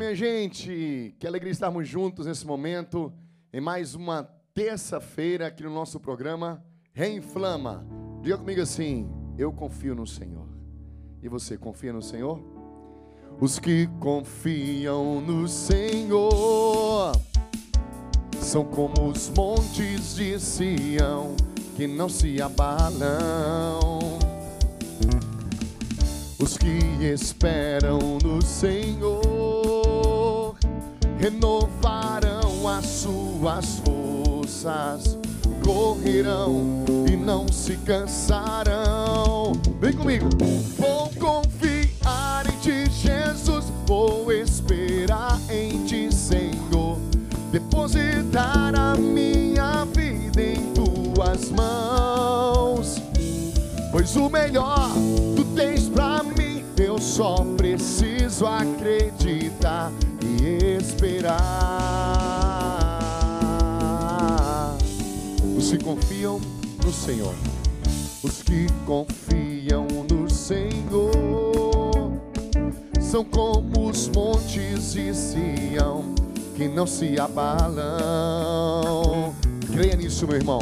minha gente! Que alegria estarmos juntos nesse momento, em mais uma terça-feira aqui no nosso programa Reinflama. Diga comigo assim, eu confio no Senhor. E você, confia no Senhor? Os que confiam no Senhor são como os montes de Sião, que não se abalam. Os que esperam no Senhor renovarão as suas forças, correrão e não se cansarão. Vem comigo. Vou confiar em Ti, Jesus, vou esperar em Ti, Senhor, depositar a minha vida em Tuas mãos, pois o melhor Tu tens pra mim, eu só preciso acreditar e esperar. Os que confiam no Senhor, os que confiam no Senhor, são como os montes de Sião, que não se abalam. Creia nisso, meu irmão.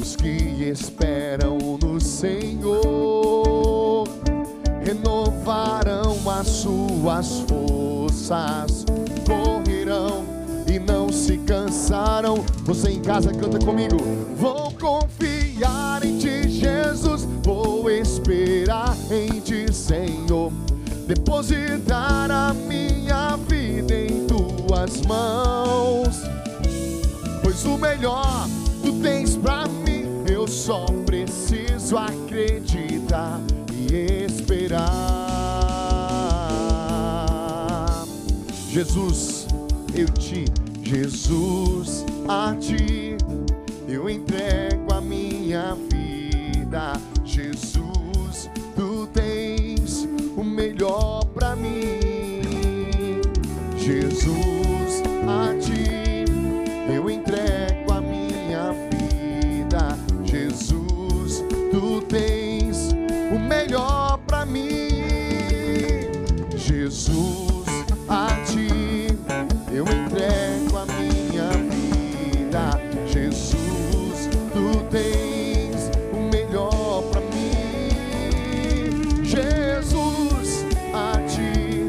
Os que esperam no Senhor renovarão as suas forças, correrão e não se cansarão. Você em casa canta comigo. Vou confiar em Ti, Jesus, vou esperar em Ti, Senhor, depositar a minha vida em Tuas mãos, pois o melhor Tu tens pra mim, eu só preciso acreditar e esperar. Jesus, Jesus, a Ti eu entrego a minha vida. Jesus, Tu tens o melhor pra mim. Jesus, a Ti eu entrego a minha vida. Jesus, Tu tens o melhor pra mim. Jesus, a Ti eu entrego a minha vida. Jesus, Tu tens o melhor pra mim. Jesus, a Ti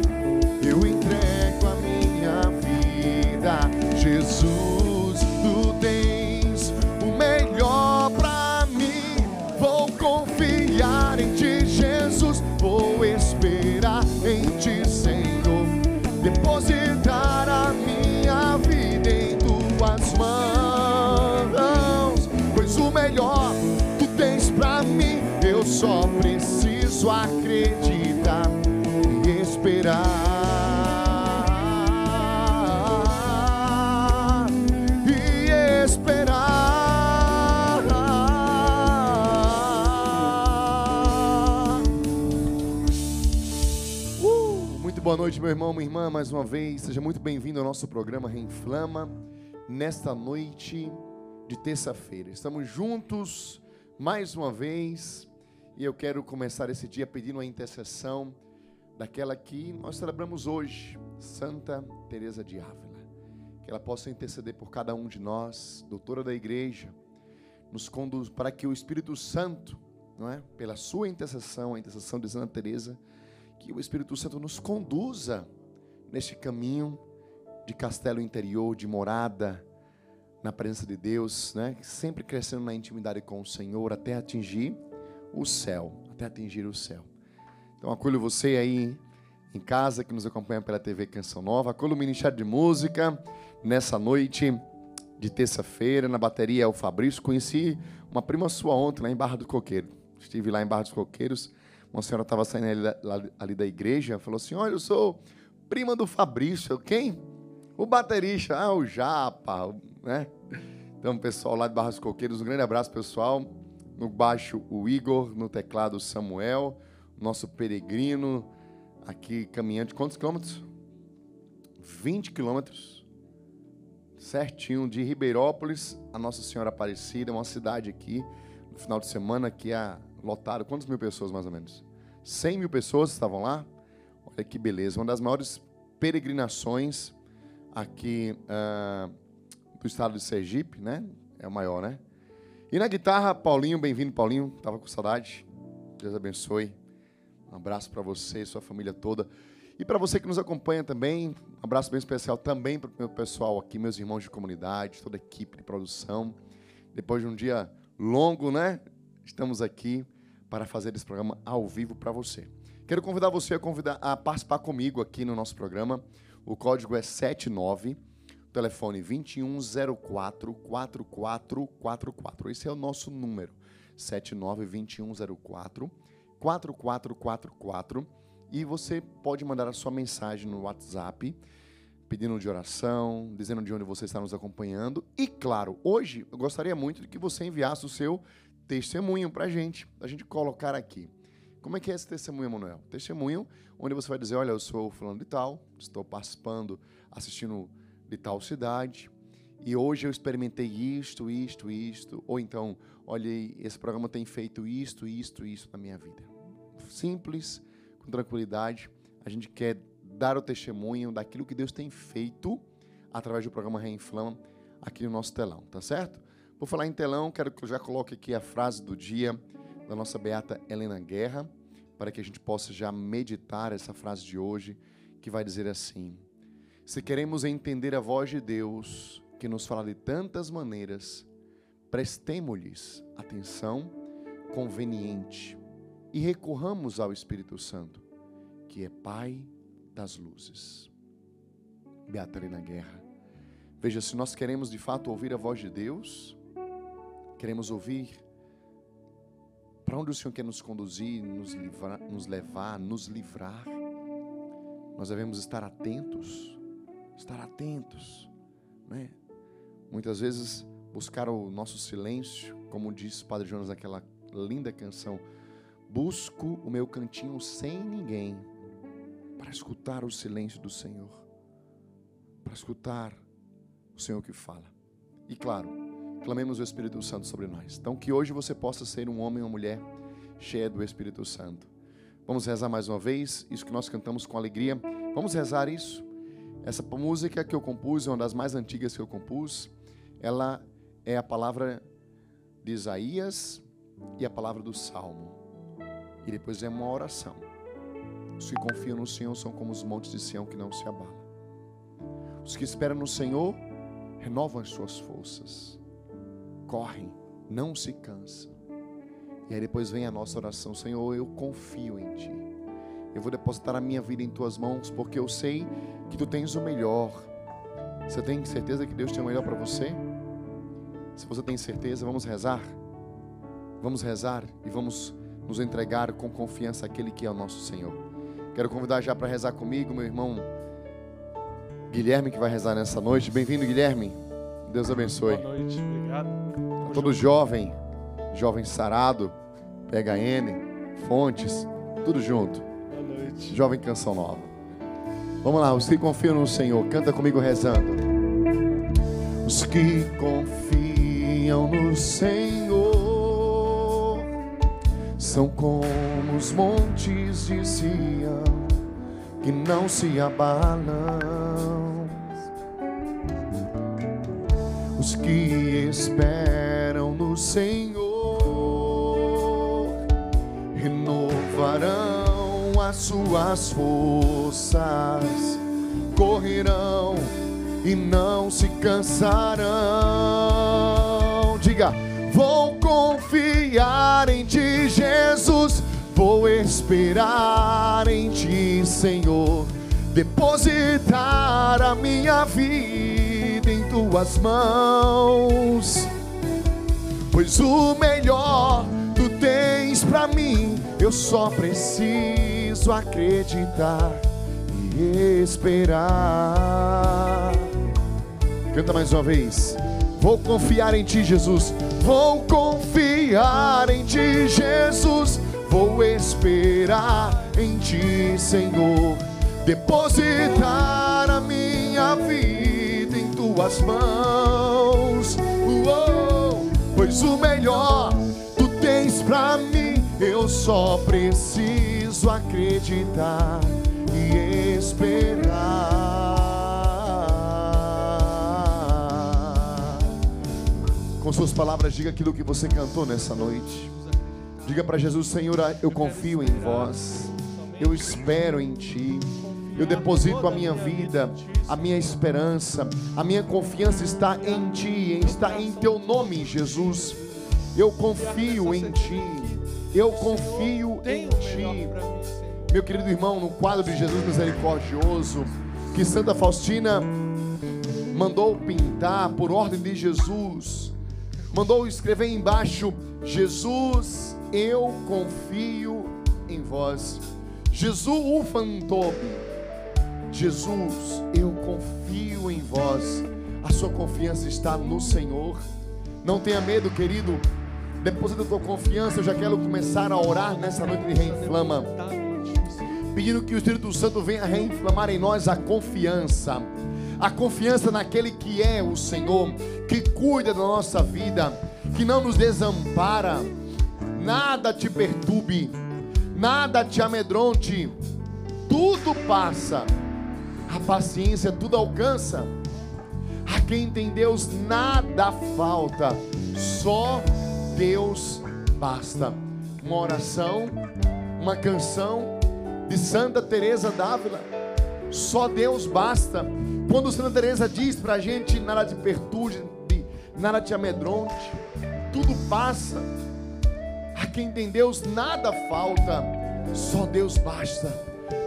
eu entrego a minha vida. Jesus, vou esperar em Ti, Senhor, depositar a minha vida em Tuas mãos, pois o melhor Tu tens pra mim, eu só preciso acreditar e esperar. E esperar. Boa noite, meu irmão, minha irmã, mais uma vez. Seja muito bem-vindo ao nosso programa Reinflama, nesta noite de terça-feira. Estamos juntos mais uma vez e eu quero começar esse dia pedindo a intercessão daquela que nós celebramos hoje, Santa Teresa de Ávila. Que ela possa interceder por cada um de nós, doutora da Igreja, nos conduz para que o Espírito Santo, não é? Pela sua intercessão, a intercessão de Santa Teresa, que o Espírito Santo nos conduza neste caminho de castelo interior, de morada na presença de Deus, né? Sempre crescendo na intimidade com o Senhor até atingir o céu, até atingir o céu. Então acolho você aí em casa que nos acompanha pela TV Canção Nova, acolho o Ministério de Música nessa noite de terça-feira. Na bateria é o Fabrício. Conheci uma prima sua ontem lá em Barra do Coqueiro. Estive lá em Barra dos Coqueiros. Uma senhora estava saindo ali da igreja, falou assim, olha, eu sou prima do Fabrício. Quem? O baterista. Ah, o Japa, né? Então, pessoal lá de Barra dos Coqueiros, um grande abraço, pessoal. No baixo, o Igor. No teclado, o Samuel. Nosso peregrino aqui, caminhante. Quantos quilômetros? 20 quilômetros. Certinho, de Ribeirópolis, a Nossa Senhora Aparecida, uma cidade aqui, no final de semana, que a lotado, quantas mil pessoas mais ou menos? 100 mil pessoas estavam lá. Olha que beleza, uma das maiores peregrinações aqui do estado de Sergipe, né? É o maior, né? E na guitarra, Paulinho, bem-vindo, Paulinho. Tava com saudade. Deus abençoe. Um abraço para você e sua família toda. E para você que nos acompanha também, um abraço bem especial também para o meu pessoal aqui, meus irmãos de comunidade, toda a equipe de produção. Depois de um dia longo, né? Estamos aqui para fazer esse programa ao vivo para você. Quero convidar você a participar comigo aqui no nosso programa. O código é 79, o telefone 2104-4444. Esse é o nosso número, 79-2104-4444. E você pode mandar a sua mensagem no WhatsApp, pedindo de oração, dizendo de onde você está nos acompanhando. E, claro, hoje eu gostaria muito de que você enviasse o seu testemunho para a gente colocar aqui. Como é que é esse testemunho, Emanuel? Testemunho onde você vai dizer, olha, eu sou fulano de tal, estou participando, assistindo de tal cidade, e hoje eu experimentei isto, isto, isto, ou então, olha, esse programa tem feito isto, isto, isto na minha vida. Simples, com tranquilidade, a gente quer dar o testemunho daquilo que Deus tem feito através do programa Reinflama aqui no nosso telão, tá certo? Por falar em telão, quero que eu já coloque aqui a frase do dia da nossa beata Helena Guerra, para que a gente possa já meditar essa frase de hoje, que vai dizer assim: se queremos entender a voz de Deus, que nos fala de tantas maneiras, prestemos-lhes atenção conveniente e recorramos ao Espírito Santo, que é Pai das luzes. Beata Helena Guerra. Veja, se nós queremos de fato ouvir a voz de Deus, queremos ouvir para onde o Senhor quer nos conduzir, nos levar, nos livrar. Nós devemos estar atentos, né? Muitas vezes buscar o nosso silêncio, como diz o Padre Jonas naquela linda canção, busco o meu cantinho sem ninguém, para escutar o silêncio do Senhor, para escutar o Senhor que fala. E claro, clamemos o Espírito Santo sobre nós. Então que hoje você possa ser um homem ou uma mulher cheia do Espírito Santo. Vamos rezar mais uma vez, isso que nós cantamos com alegria. Vamos rezar isso. Essa música que eu compus, é uma das mais antigas que eu compus. Ela é a palavra de Isaías e a palavra do Salmo. E depois é uma oração. Os que confiam no Senhor são como os montes de Sião que não se abalam. Os que esperam no Senhor renovam as suas forças. Correm, não se cansam. E aí depois vem a nossa oração: Senhor, eu confio em Ti, eu vou depositar a minha vida em Tuas mãos, porque eu sei que Tu tens o melhor. Você tem certeza que Deus tem o melhor para você? Se você tem certeza, vamos rezar e vamos nos entregar com confiança àquele que é o nosso Senhor. Quero convidar já para rezar comigo meu irmão Guilherme, que vai rezar nessa noite. Bem-vindo, Guilherme. Deus abençoe. Boa noite, obrigado. Todo jovem sarado, PHN, Fontes, tudo junto. Boa noite. Jovem Canção Nova. Vamos lá, os que confiam no Senhor, canta comigo rezando. Os que confiam no Senhor são como os montes de Sião que não se abalam. Os que esperam no Senhor renovarão as suas forças, correrão e não se cansarão. Diga, vou confiar em Ti, Jesus, vou esperar em Ti, Senhor, depositar a minha vida em Tuas mãos, pois o melhor Tu tens pra mim, eu só preciso acreditar e esperar. Canta mais uma vez. Vou confiar em Ti, Jesus, vou confiar em Ti, Jesus, vou esperar em Ti, Senhor, depositar a minha vida Tuas mãos, pois o melhor Tu tens pra mim, Eu só preciso acreditar e esperar. Com suas palavras, diga aquilo que você cantou nessa noite. Diga para Jesus: Senhor, eu confio em vós, eu espero em Ti, eu deposito a minha vida, a minha esperança, a minha confiança está em Ti, está em Teu nome, Jesus. Eu confio em Ti, eu confio em Ti. Meu querido irmão, no quadro de Jesus Misericordioso, que Santa Faustina mandou pintar por ordem de Jesus, mandou escrever embaixo: Jesus, eu confio em vós. Jesus, o fantobe. Jesus, eu confio em vós. A sua confiança está no Senhor. Não tenha medo, querido. Depois da tua confiança, eu já quero começar a orar nessa noite de Reinflama, pedindo que o Espírito Santo venha reinflamar em nós a confiança. A confiança naquele que é o Senhor, que cuida da nossa vida, que não nos desampara. Nada te perturbe, nada te amedronte, tudo passa, a paciência tudo alcança. A quem tem Deus nada falta, só Deus basta. Uma oração, uma canção de Santa Teresa de Ávila, só Deus basta. Quando Santa Teresa diz para a gente: nada te perturbe, nada te amedronte, tudo passa. A quem tem Deus nada falta, só Deus basta,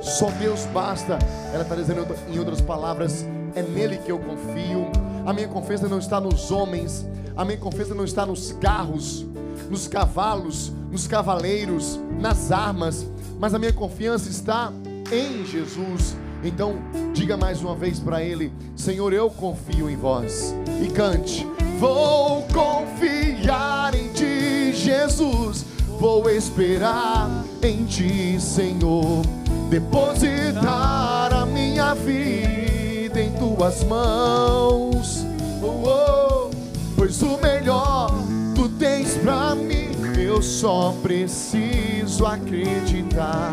só Deus basta. Ela está dizendo, em outras palavras: é nele que eu confio. A minha confiança não está nos homens, a minha confiança não está nos carros, nos cavalos, nos cavaleiros, nas armas, mas a minha confiança está em Jesus. Então diga mais uma vez para ele: Senhor, eu confio em vós. E cante: vou confiar em Ti, Jesus, vou esperar em Ti, Senhor, depositar a minha vida em Tuas mãos, oh, oh, pois o melhor Tu tens para mim. Eu só preciso acreditar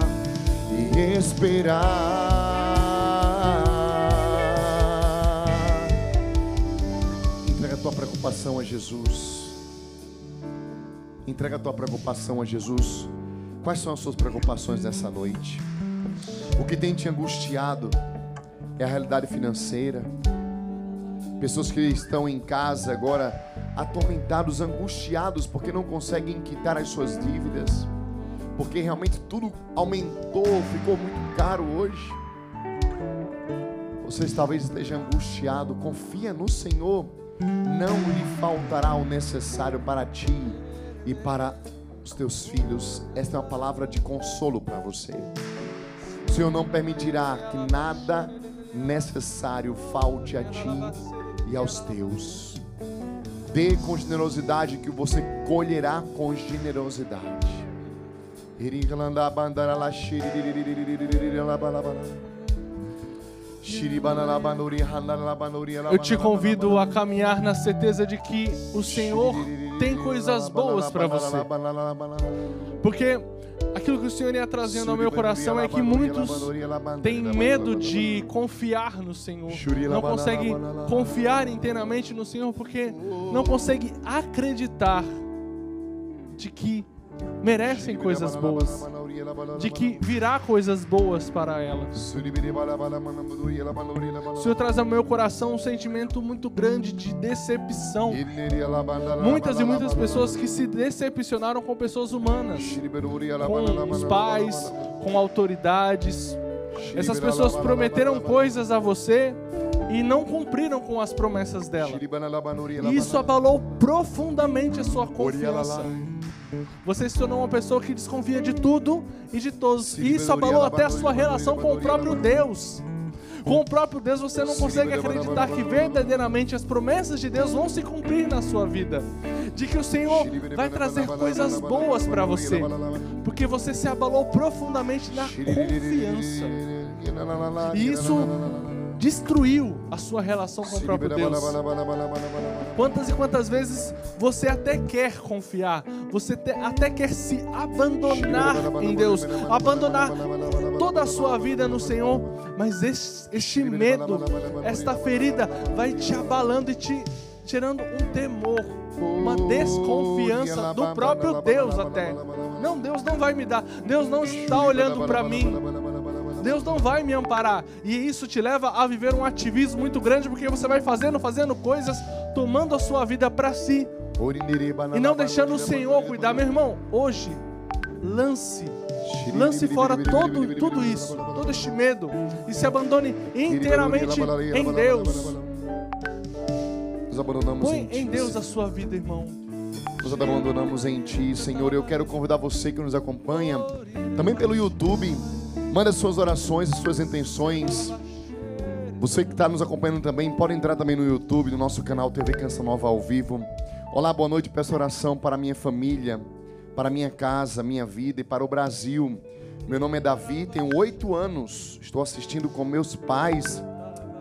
e esperar. Tua preocupação a Jesus. Entrega a tua preocupação a Jesus. Quais são as suas preocupações nessa noite? O que tem te angustiado é a realidade financeira. Pessoas que estão em casa agora atormentados, angustiados, porque não conseguem quitar as suas dívidas, porque realmente tudo aumentou, ficou muito caro hoje. Você talvez esteja angustiado. Confia no Senhor, não lhe faltará o necessário para ti e para os teus filhos. Esta é uma palavra de consolo para você. O Senhor não permitirá que nada necessário falte a ti e aos teus. Dê com generosidade, que você colherá com generosidade. Eu te convido a caminhar na certeza de que o Senhor tem coisas boas para você, porque aquilo que o Senhor ia trazendo ao meu coração é que muitos têm medo de confiar no Senhor, não conseguem confiar inteiramente no Senhor, porque não conseguem acreditar de que merecem coisas boas, de que virá coisas boas para elas. O Senhor traz ao meu coração um sentimento muito grande de decepção. Muitas e muitas pessoas que se decepcionaram com pessoas humanas, com os pais, com autoridades. Essas pessoas prometeram coisas a você e não cumpriram com as promessas dela. E isso abalou profundamente a sua confiança. Você se tornou uma pessoa que desconfia de tudo e de todos. E isso abalou até a sua relação com o próprio Deus. Com o próprio Deus você não consegue acreditar que verdadeiramente as promessas de Deus vão se cumprir na sua vida, de que o Senhor vai trazer coisas boas para você, porque você se abalou profundamente na confiança. E isso destruiu a sua relação com o próprio Deus. Quantas e quantas vezes você até quer confiar, você até quer se abandonar em Deus, abandonar toda a sua vida no Senhor, mas este medo, esta ferida vai te abalando e te tirando um temor, uma desconfiança do próprio Deus até. Não, Deus não vai me dar, Deus não está olhando para mim, Deus não vai me amparar. E isso te leva a viver um ativismo muito grande, porque você vai fazendo coisas, tomando a sua vida para si e não deixando o Senhor cuidar. Meu irmão, hoje, lance fora tudo isso, todo este medo, e se abandone inteiramente em Deus. Põe em Deus a sua vida, irmão. Nos abandonamos em Ti, Senhor. Eu quero convidar você que nos acompanha também pelo YouTube. Manda suas orações e suas intenções. Você que está nos acompanhando também, pode entrar também no YouTube, no nosso canal TV Canção Nova ao vivo. Olá, boa noite, peço oração para minha família, para minha casa, minha vida e para o Brasil. Meu nome é Davi, tenho 8 anos, estou assistindo com meus pais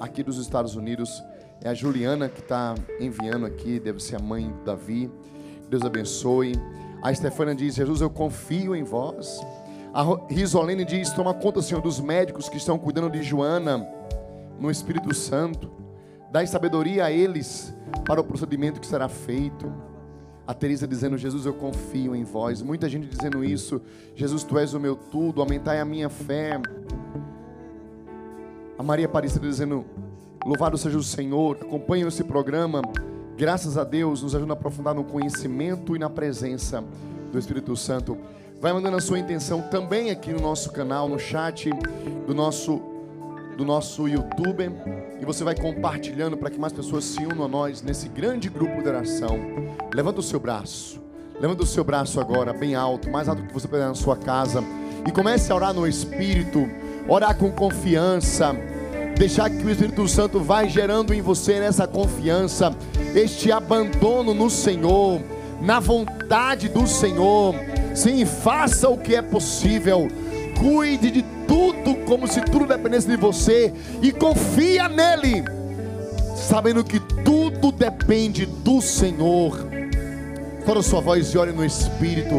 aqui dos Estados Unidos. É a Juliana que está enviando aqui, deve ser a mãe do Davi. Deus abençoe. A Stefânia diz, Jesus, eu confio em vós. A Rizolene diz, toma conta, Senhor, dos médicos que estão cuidando de Joana no Espírito Santo. Dá sabedoria a eles para o procedimento que será feito. A Teresa dizendo, Jesus, eu confio em vós. Muita gente dizendo isso. Jesus, Tu és o meu tudo, aumentai a minha fé. A Maria Aparecida dizendo, louvado seja o Senhor, acompanhe esse programa. Graças a Deus, nos ajuda a aprofundar no conhecimento e na presença do Espírito Santo. Vai mandando a sua intenção também aqui no nosso canal, no chat do nosso YouTube. E você vai compartilhando para que mais pessoas se unam a nós nesse grande grupo de oração. Levanta o seu braço. Levanta o seu braço agora, bem alto, mais alto que você puder na sua casa. E comece a orar no Espírito. Orar com confiança. Deixar que o Espírito Santo vai gerando em você nessa confiança, este abandono no Senhor, na vontade do Senhor. Sim, faça o que é possível, cuide de tudo como se tudo dependesse de você e confia nele, sabendo que tudo depende do Senhor. Fora sua voz e ore no Espírito.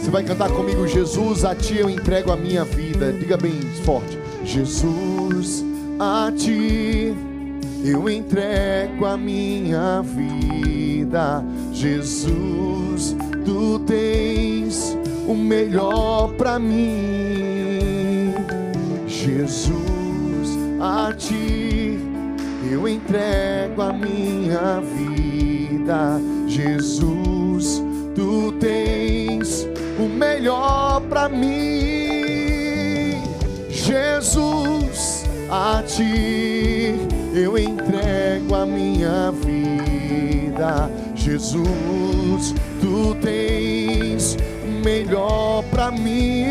Você vai cantar comigo, Jesus, a Ti eu entrego a minha vida. Diga bem forte, Jesus, a Ti eu entrego a minha vida. Jesus, Tu tens o melhor para mim. Jesus, a Ti eu entrego a minha vida. Jesus, Tu tens o melhor para mim. Jesus, a Ti eu entrego a minha vida. Jesus, Tu tens o melhor para mim.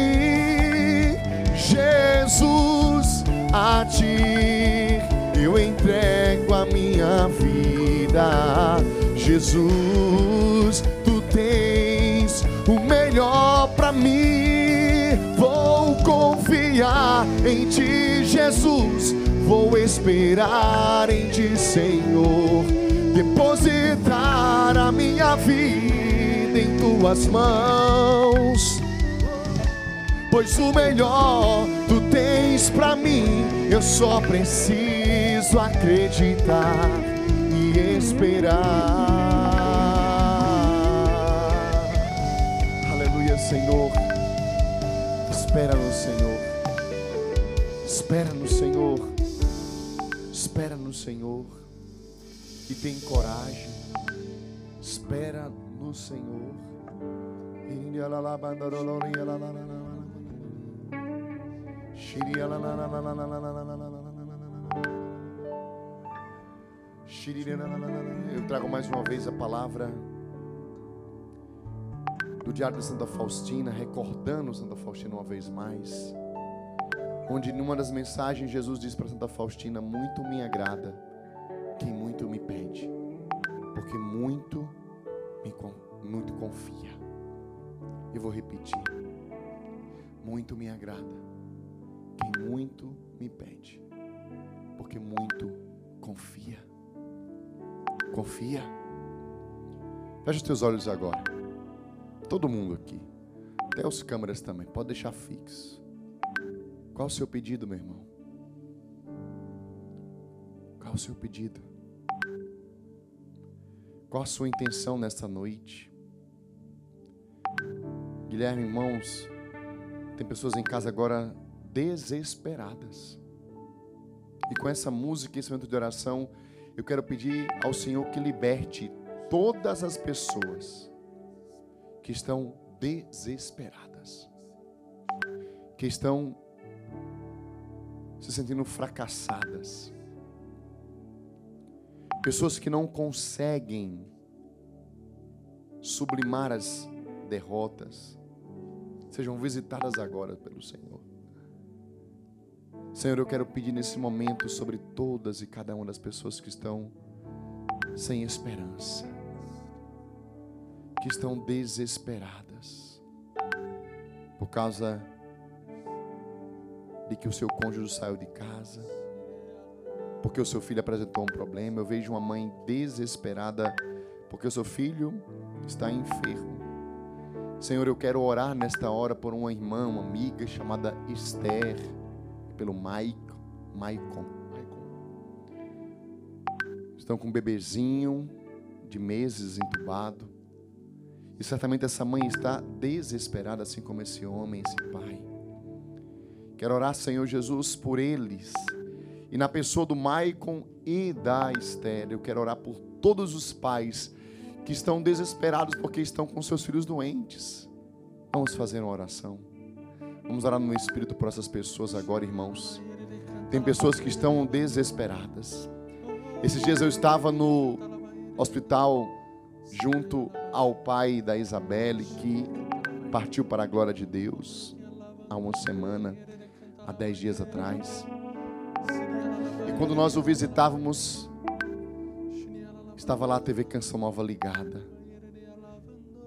Jesus, a Ti eu entrego a minha vida. Jesus, Tu tens o melhor para mim. Vou confiar em Ti, Jesus. Vou esperar em Ti, Senhor. Depositar a minha vida em Tuas mãos, pois o melhor Tu tens pra mim. Eu só preciso acreditar e esperar. Aleluia, Senhor. Espera no Senhor. Espera no Senhor. Espera no Senhor e tem coragem. Espera no Senhor. Eu trago mais uma vez a palavra do Diário de Santa Faustina, recordando Santa Faustina uma vez mais, onde numa das mensagens Jesus diz para Santa Faustina: muito me agrada quem muito me pede, porque muito confia. Eu vou repetir: muito me agrada quem muito me pede, porque muito confia. Confia. Fecha os teus olhos agora. Todo mundo aqui, até os câmeras também, pode deixar fixo. Qual o seu pedido, meu irmão? Qual o seu pedido? Qual a sua intenção nesta noite? Guilherme, irmãos, tem pessoas em casa agora desesperadas. E com essa música e esse momento de oração, eu quero pedir ao Senhor que liberte todas as pessoas que estão desesperadas, que estão se sentindo fracassadas, pessoas que não conseguem sublimar as derrotas, sejam visitadas agora pelo Senhor. Senhor, eu quero pedir nesse momento sobre todas e cada uma das pessoas que estão sem esperança, que estão desesperadas por causa de que o seu cônjuge saiu de casa, porque o seu filho apresentou um problema. Eu vejo uma mãe desesperada porque o seu filho está enfermo. Senhor, eu quero orar nesta hora por uma irmã, uma amiga chamada Esther, pelo Maicon. Estão com um bebezinho de meses entubado. E certamente essa mãe está desesperada, assim como esse homem, esse pai. Quero orar, Senhor Jesus, por eles. E na pessoa do Maicon e da Esther, eu quero orar por todos os pais que estão desesperados porque estão com seus filhos doentes. Vamos fazer uma oração. Vamos orar no Espírito por essas pessoas agora, irmãos. Tem pessoas que estão desesperadas. Esses dias eu estava no hospital junto ao pai da Isabele, que partiu para a glória de Deus há uma semana, há 10 dias atrás. E quando nós o visitávamos, estava lá a TV Canção Nova ligada.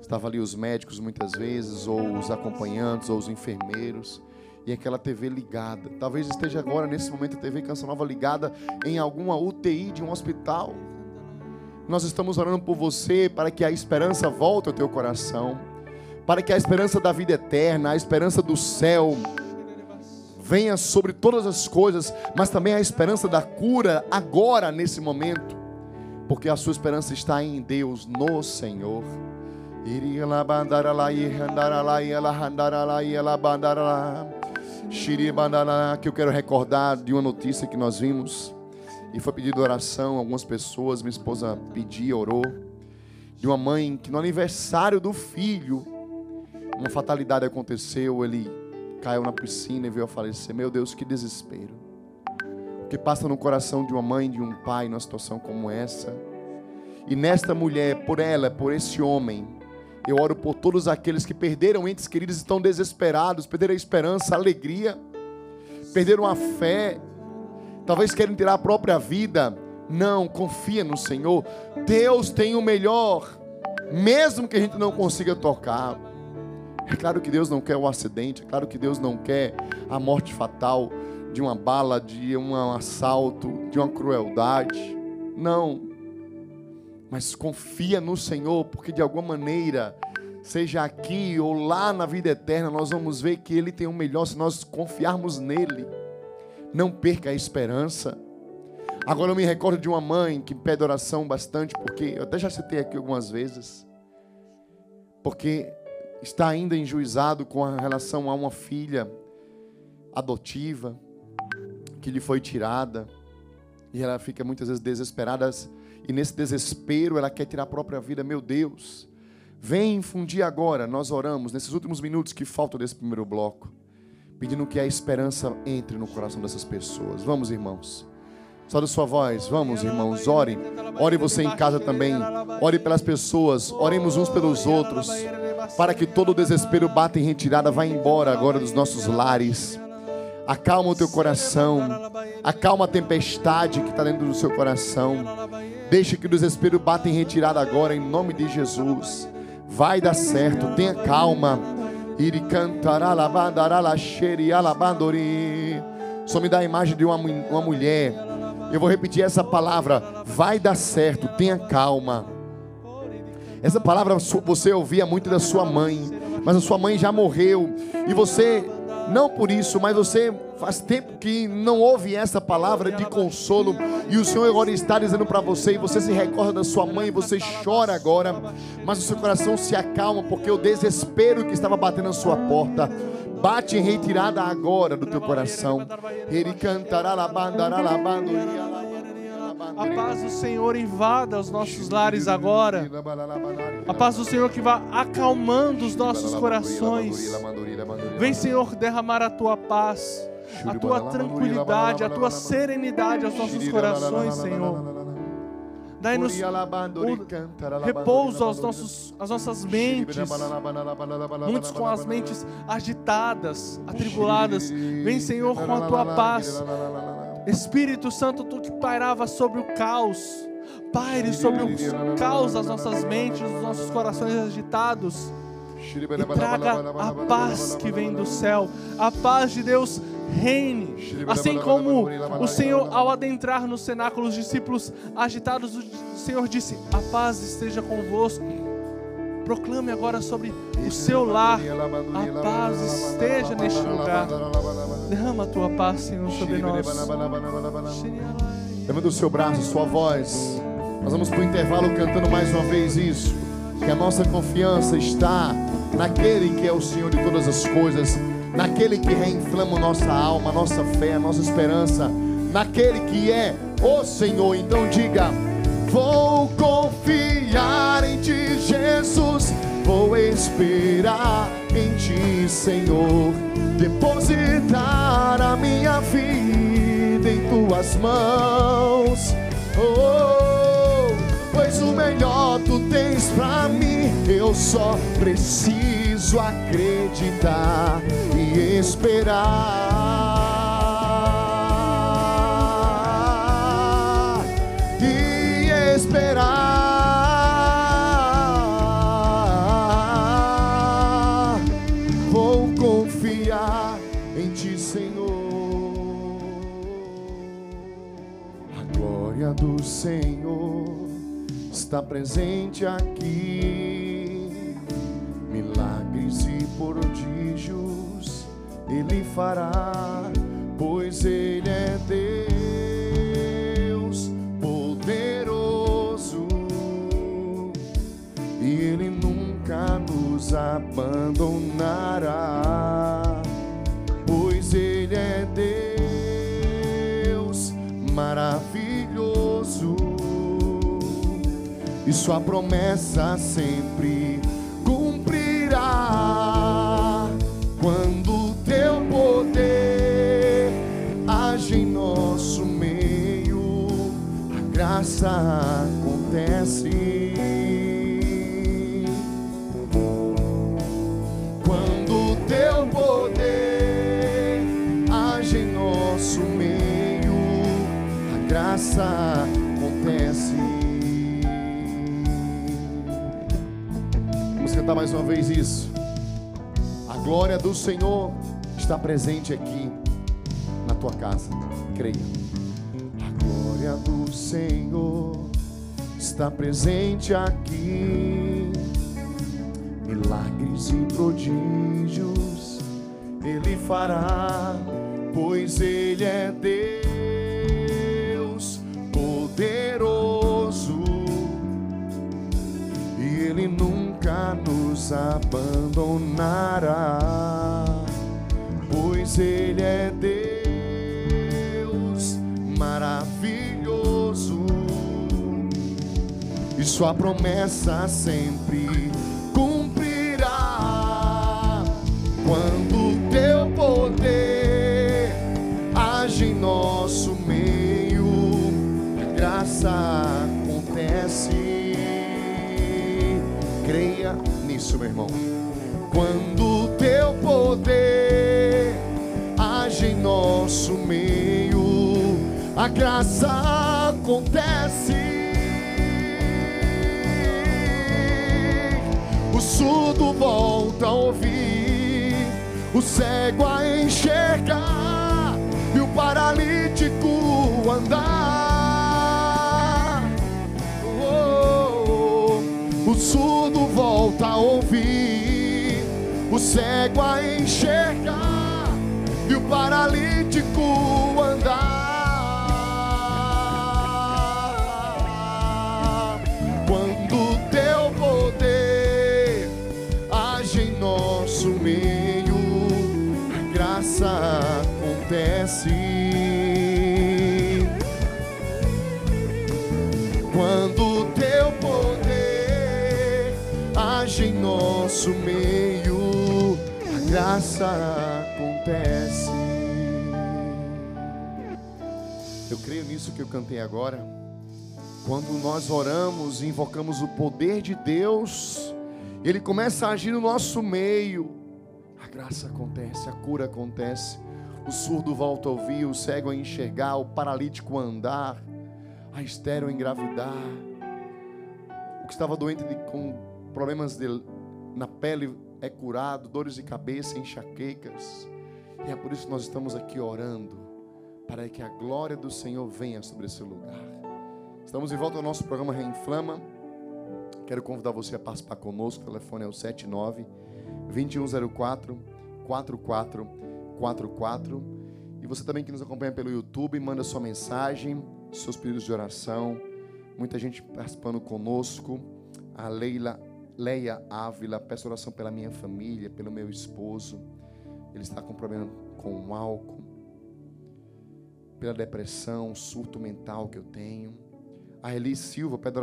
Estava ali os médicos muitas vezes, ou os acompanhantes, ou os enfermeiros. E aquela TV ligada. Talvez esteja agora, nesse momento, a TV Canção Nova ligada em alguma UTI de um hospital. Nós estamos orando por você, para que a esperança volte ao teu coração, para que a esperança da vida eterna, a esperança do céu venha sobre todas as coisas, mas também a esperança da cura agora, nesse momento, porque a sua esperança está em Deus, no Senhor. Que eu quero recordar de uma notícia que nós vimos, e foi pedido oração, algumas pessoas, minha esposa pediu, orou, de uma mãe que no aniversário do filho, uma fatalidade aconteceu, ele caiu na piscina e veio a falecer. Meu Deus, que desespero. O que passa no coração de uma mãe, de um pai, numa situação como essa. E nesta mulher, por ela, por esse homem, eu oro por todos aqueles que perderam entes queridos, estão desesperados, perderam a esperança, a alegria, perderam a fé. Talvez querem tirar a própria vida. Não, confia no Senhor. Deus tem o melhor, mesmo que a gente não consiga tocar. É claro que Deus não quer o acidente, é claro que Deus não quer a morte fatal de uma bala, de um assalto, de uma crueldade. Não. Mas confia no Senhor, porque de alguma maneira, seja aqui ou lá na vida eterna, nós vamos ver que Ele tem o melhor se nós confiarmos nele. Não perca a esperança. Agora eu me recordo de uma mãe que pede oração bastante, porque eu até já citei aqui algumas vezes, porque está ainda enjuizado com a relação a uma filha adotiva que lhe foi tirada, e ela fica muitas vezes desesperada, e nesse desespero ela quer tirar a própria vida. Meu Deus, vem infundir agora, nós oramos nesses últimos minutos que faltam desse primeiro bloco, pedindo que a esperança entre no coração dessas pessoas. Vamos, irmãos. Saúde sua voz. Vamos, irmãos, orem. Ore você em casa também. Ore pelas pessoas. Oremos uns pelos outros, para que todo o desespero bata em retirada. Vá embora agora dos nossos lares. Acalma o teu coração. Acalma a tempestade que está dentro do seu coração. Deixa que o desespero bata em retirada agora, em nome de Jesus. Vai dar certo, tenha calma. Iri cantará labandará laxeri alabandori. Só me dá a imagem de uma mulher. Eu vou repetir essa palavra. Vai dar certo, tenha calma. Essa palavra você ouvia muito da sua mãe, mas a sua mãe já morreu. E você, não por isso, mas você faz tempo que não ouve essa palavra de consolo. E o Senhor agora está dizendo para você, e você se recorda da sua mãe, você chora agora, mas o seu coração se acalma, porque o desespero que estava batendo na sua porta bate em retirada agora do teu coração. Ele cantará labandará labandará. A paz do Senhor invada os nossos lares agora. A paz do Senhor que vai acalmando os nossos corações. Vem, Senhor, derramar a tua paz, a tua tranquilidade, a tua serenidade aos nossos corações, Senhor. Dai-nos repouso às nossas mentes. Muitos com as mentes agitadas, atribuladas. Vem, Senhor, com a tua paz. Espírito Santo, tu que pairava sobre o caos, paire sobre o caos das nossas mentes, dos nossos corações agitados, e traga a paz que vem do céu. A paz de Deus reine, assim como o Senhor, ao adentrar no cenáculo, os discípulos agitados, o Senhor disse: a paz esteja convosco. Proclame agora sobre o seu lar: a paz esteja neste lugar. Derrama a tua paz, Senhor, sobre nós. Levanta o seu braço, sua voz. Nós vamos para o intervalo cantando mais uma vez isso, que a nossa confiança está naquele que é o Senhor de todas as coisas, naquele que reinflama nossa alma, nossa fé, nossa esperança, naquele que é o Senhor. Então diga: vou confiar em Ti, Jesus. Vou esperar em Ti, Senhor. Depositar a minha vida em Tuas mãos, oh, pois o melhor Tu tens pra mim. Eu só preciso acreditar e esperar. Esperar, vou confiar em Ti, Senhor. A glória do Senhor está presente aqui, milagres e prodígios Ele fará, pois Ele é Deus poderoso. E Ele nunca nos abandonará, pois Ele é Deus maravilhoso, e Sua promessa sempre cumprirá. Quando Teu poder age em nosso meio, a graça acontece. Teu poder age em nosso meio, a graça acontece. Vamos cantar mais uma vez isso. A glória do Senhor está presente aqui na tua casa, creia. A glória do Senhor está presente aqui, milagres e prodígios Ele fará, pois Ele é Deus poderoso, e Ele nunca nos abandonará, pois Ele é Deus maravilhoso, e Sua promessa sempre cumprirá. Quando Teu poder age em nosso meio, isso, meu irmão. Quando o teu poder age em nosso meio, a graça acontece. O surdo volta a ouvir, o cego a enxergar e o paralítico andar. Oh, oh, oh. O surdo volta a ouvir, o cego a enxergar e o paralítico andar. Quando o teu poder nosso meio, a graça acontece. Quando o teu poder age em nosso meio, a graça acontece. Eu creio nisso que eu cantei agora. Quando nós oramos e invocamos o poder de Deus, Ele começa a agir no nosso meio. A graça acontece, a cura acontece. O surdo volta a ouvir, o cego a enxergar, o paralítico a andar, a estéril a engravidar. O que estava doente com problemas na pele é curado, dores de cabeça, enxaquecas. E é por isso que nós estamos aqui orando, para que a glória do Senhor venha sobre esse lugar. Estamos de volta ao nosso programa Reinflama. Quero convidar você a participar conosco. O telefone é o 79-2104-4444. E você também que nos acompanha pelo YouTube, manda sua mensagem, seus pedidos de oração. Muita gente participando conosco. A Leila Ávila, peço oração pela minha família, pelo meu esposo. Ele está com problema com o álcool, pela depressão, surto mental que eu tenho. A Eli Silva, pede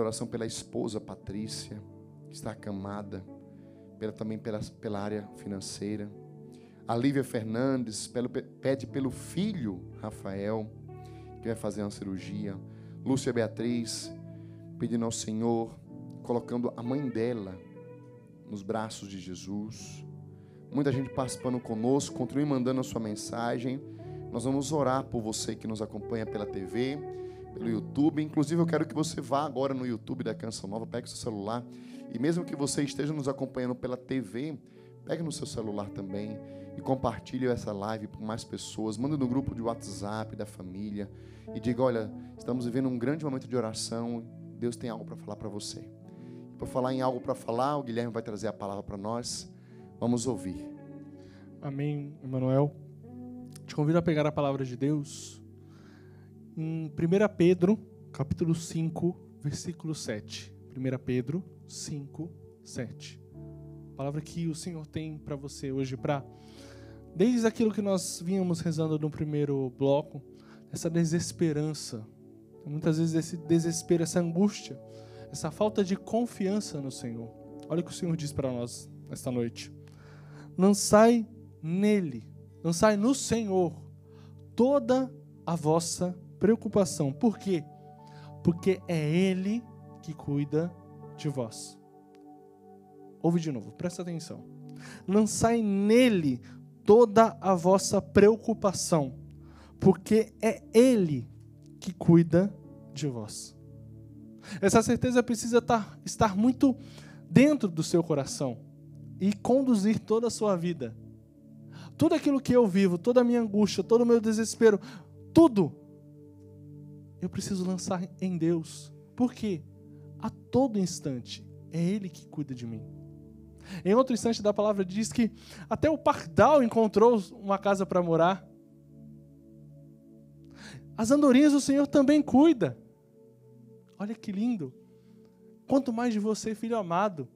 oração pela esposa Patrícia, que está acamada, também pela área financeira. A Lívia Fernandes pede pelo filho Rafael, que vai fazer uma cirurgia. Lúcia Beatriz, pedindo ao Senhor, colocando a mãe dela nos braços de Jesus. Muita gente participando conosco. Continue mandando a sua mensagem. Nós vamos orar por você que nos acompanha pela TV, pelo YouTube. Inclusive, eu quero que você vá agora no YouTube da Canção Nova, pegue seu celular. E mesmo que você esteja nos acompanhando pela TV, pegue no seu celular também e compartilhe essa live com mais pessoas. Manda no grupo de WhatsApp da família e diga: olha, estamos vivendo um grande momento de oração. Deus tem algo para falar para você. E por falar em algo para falar, o Guilherme vai trazer a palavra para nós. Vamos ouvir. Amém, Emanuel. Te convido a pegar a palavra de Deus em 1 Pedro, capítulo 5, versículo 7. 1 Pedro 5, 7. A palavra que o Senhor tem para você hoje, desde aquilo que nós vínhamos rezando no primeiro bloco, essa desesperança, muitas vezes esse desespero, essa angústia, essa falta de confiança no Senhor. Olha o que o Senhor diz para nós esta noite. Lançai nele. Lançai no Senhor toda a vossa preocupação. Por quê? Porque é Ele que cuida de vós. Ouve de novo, presta atenção. Lançai nele toda a vossa preocupação, porque é Ele que cuida de vós. Essa certeza precisa estar muito dentro do seu coração e conduzir toda a sua vida. Tudo aquilo que eu vivo, toda a minha angústia, todo o meu desespero, tudo, eu preciso lançar em Deus. Por quê? A todo instante, é Ele que cuida de mim. Em outro instante da palavra diz que até o pardal encontrou uma casa para morar. As andorinhas o Senhor também cuida. Olha que lindo. Quanto mais de você, filho amado.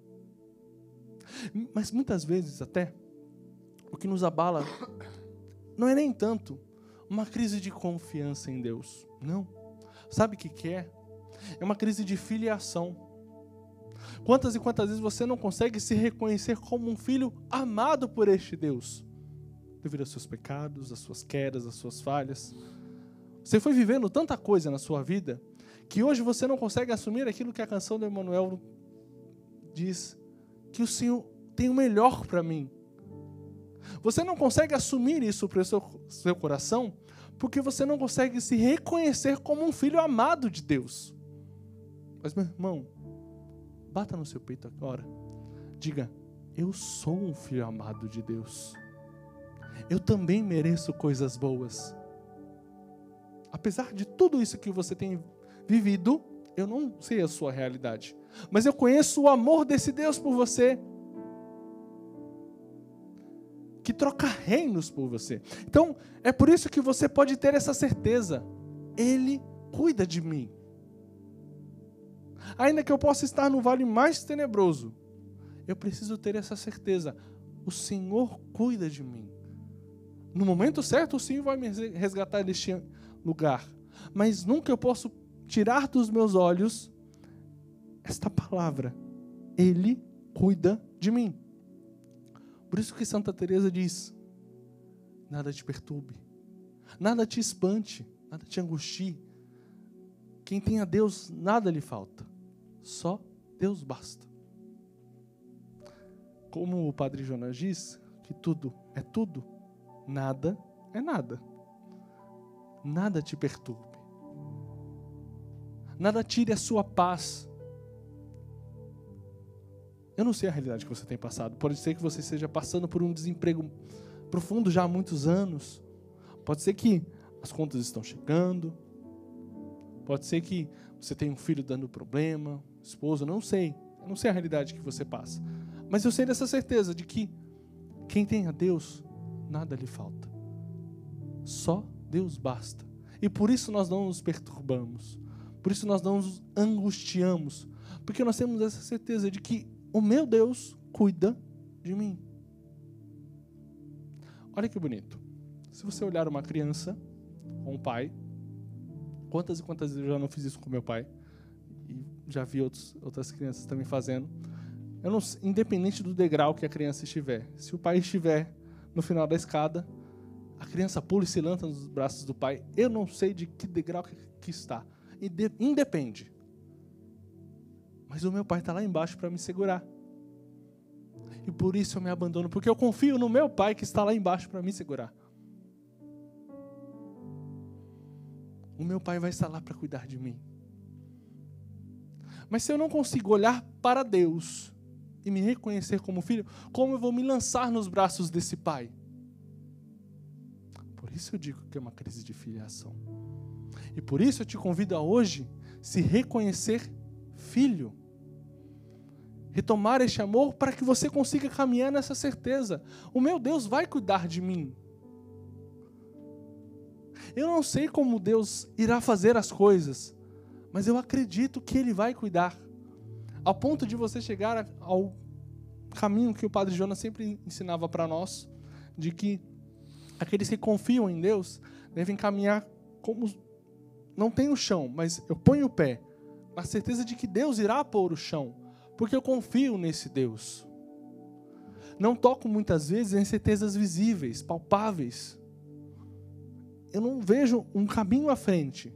Mas muitas vezes até, o que nos abala não é nem tanto uma crise de confiança em Deus, não. Sabe o que é? É uma crise de filiação. Quantas e quantas vezes você não consegue se reconhecer como um filho amado por este Deus? Devido aos seus pecados, às suas quedas, às suas falhas. Você foi vivendo tanta coisa na sua vida que hoje você não consegue assumir aquilo que a canção do Emanuel diz, que o Senhor tem o melhor para mim. Você não consegue assumir isso para o seu coração porque você não consegue se reconhecer como um filho amado de Deus. Mas, meu irmão, bata no seu peito agora. Diga, eu sou um filho amado de Deus. Eu também mereço coisas boas. Apesar de tudo isso que você tem vivido, eu não sei a sua realidade. Mas eu conheço o amor desse Deus por você, que troca reinos por você. Então, é por isso que você pode ter essa certeza. Ele cuida de mim. Ainda que eu possa estar no vale mais tenebroso, eu preciso ter essa certeza. O Senhor cuida de mim. No momento certo, o Senhor vai me resgatar deste lugar. Mas nunca eu posso tirar dos meus olhos esta palavra. Ele cuida de mim. Por isso que Santa Teresa diz, nada te perturbe, nada te espante, nada te angustie. Quem tem a Deus, nada lhe falta. Só Deus basta. Como o Padre Jonas diz, que tudo, nada é nada. Nada te perturbe. Nada tire a sua paz. Eu não sei a realidade que você tem passado. Pode ser que você esteja passando por um desemprego profundo já há muitos anos. Pode ser que as contas estão chegando. Pode ser que você tenha um filho dando problema, esposa, não sei. Eu não sei a realidade que você passa. Mas eu sei dessa certeza de que quem tem a Deus, nada lhe falta. Só Deus basta. E por isso nós não nos perturbamos. Por isso nós não nos angustiamos. Porque nós temos essa certeza de que o meu Deus cuida de mim. Olha que bonito. Se você olhar uma criança ou um pai, quantas e quantas vezes eu já não fiz isso com meu pai. E já vi outras crianças também fazendo. Eu não, independente do degrau que a criança estiver. Se o pai estiver no final da escada, a criança pula e se lança nos braços do pai. Eu não sei de que degrau que está. Independe. Mas o meu pai está lá embaixo para me segurar. E por isso eu me abandono. Porque eu confio no meu pai que está lá embaixo para me segurar. O meu pai vai estar lá para cuidar de mim. Mas se eu não consigo olhar para Deus e me reconhecer como filho, como eu vou me lançar nos braços desse pai? Por isso eu digo que é uma crise de filiação. E por isso eu te convido a hoje se reconhecer filho. Retomar este amor para que você consiga caminhar nessa certeza. O meu Deus vai cuidar de mim. Eu não sei como Deus irá fazer as coisas, mas eu acredito que Ele vai cuidar. Ao ponto de você chegar ao caminho que o Padre Jonas sempre ensinava para nós, de que aqueles que confiam em Deus devem caminhar como... Não tem o chão, mas eu ponho o pé. A certeza de que Deus irá pôr o chão, porque eu confio nesse Deus. Não toco muitas vezes em certezas visíveis, palpáveis. Eu não vejo um caminho à frente.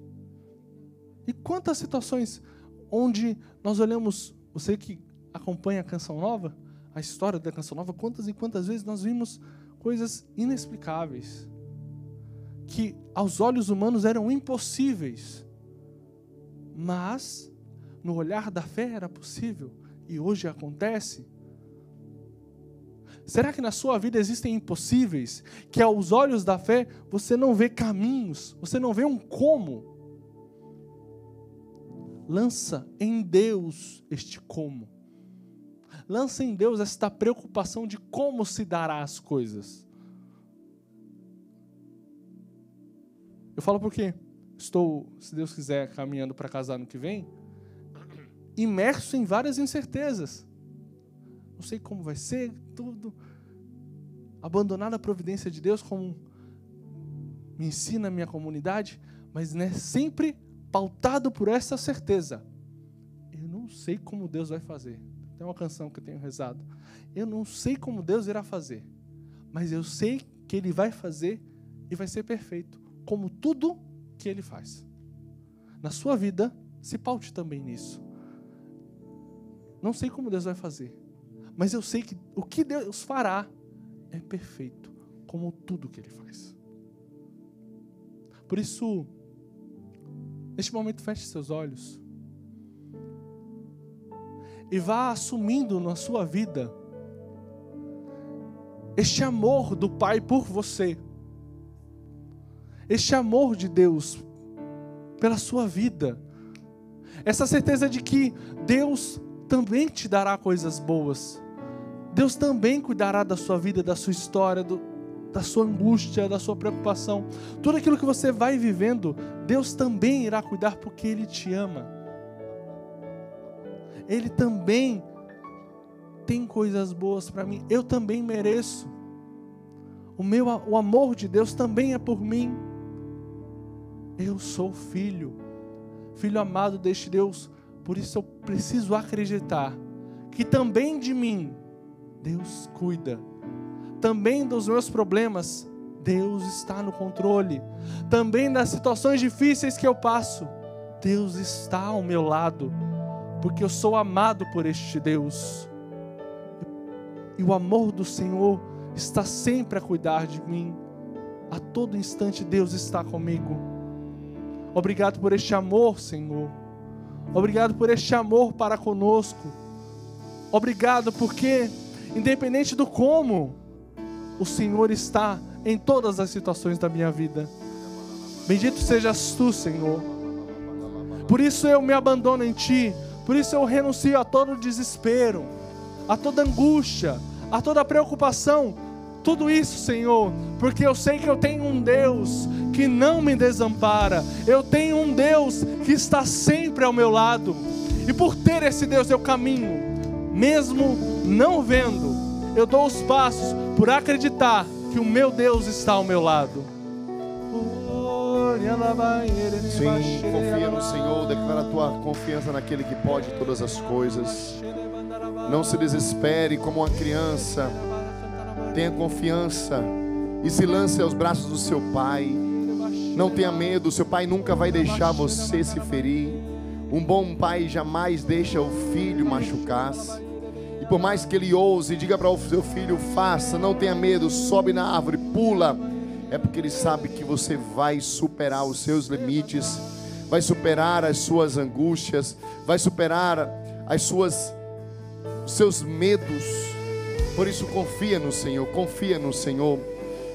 E quantas situações onde nós olhamos, você que acompanha a Canção Nova, a história da Canção Nova, quantas e quantas vezes nós vimos coisas inexplicáveis, que aos olhos humanos eram impossíveis, mas no olhar da fé era possível e hoje acontece. Será que na sua vida existem impossíveis, que aos olhos da fé você não vê caminhos, você não vê um como? Lança em Deus este como. Lança em Deus esta preocupação de como se dará as coisas. Eu falo por quê? Estou, se Deus quiser, caminhando para casar no que vem, imerso em várias incertezas. Não sei como vai ser, tudo. Abandonado à providência de Deus, como me ensina a minha comunidade, mas né, sempre pautado por essa certeza. Eu não sei como Deus vai fazer. Tem uma canção que eu tenho rezado. Eu não sei como Deus irá fazer, mas eu sei que Ele vai fazer e vai ser perfeito, como tudo que Ele faz. Na sua vida, Se paute também nisso. Não sei como Deus vai fazer, mas eu sei que o que Deus fará é perfeito, como tudo que Ele faz. Por isso, neste momento, feche seus olhos e vá assumindo na sua vida este amor do Pai por você, este amor de Deus pela sua vida, essa certeza de que Deus também te dará coisas boas, Deus também cuidará da sua vida, da sua história, da sua angústia, da sua preocupação, tudo aquilo que você vai vivendo, Deus também irá cuidar, porque Ele te ama, Ele também tem coisas boas para mim, eu também mereço, o amor de Deus também é por mim, eu sou filho, filho amado deste Deus, por isso eu preciso acreditar que também de mim Deus cuida, também dos meus problemas Deus está no controle, também das situações difíceis que eu passo Deus está ao meu lado, porque eu sou amado por este Deus, e o amor do Senhor está sempre a cuidar de mim, a todo instante Deus está comigo. Obrigado por este amor, Senhor. Obrigado por este amor para conosco. Obrigado porque, independente do como, o Senhor está em todas as situações da minha vida. Bendito sejas Tu, Senhor. Por isso eu me abandono em Ti. Por isso eu renuncio a todo desespero, a toda angústia, a toda preocupação. Tudo isso, Senhor, porque eu sei que eu tenho um Deus que não me desampara, eu tenho um Deus que está sempre ao meu lado, e por ter esse Deus eu caminho, mesmo não vendo, eu dou os passos por acreditar que o meu Deus está ao meu lado. Sim, confia no Senhor, declara a tua confiança naquele que pode todas as coisas, não se desespere como uma criança, tenha confiança e se lance aos braços do seu Pai. Não tenha medo, seu Pai nunca vai deixar você se ferir. Um bom Pai jamais deixa o filho machucar-se. E por mais que ele ouse, diga para o seu filho, faça, não tenha medo, sobe na árvore, pula. É porque ele sabe que você vai superar os seus limites, vai superar as suas angústias, vai superar os seus medos. Por isso confia no Senhor, confia no Senhor.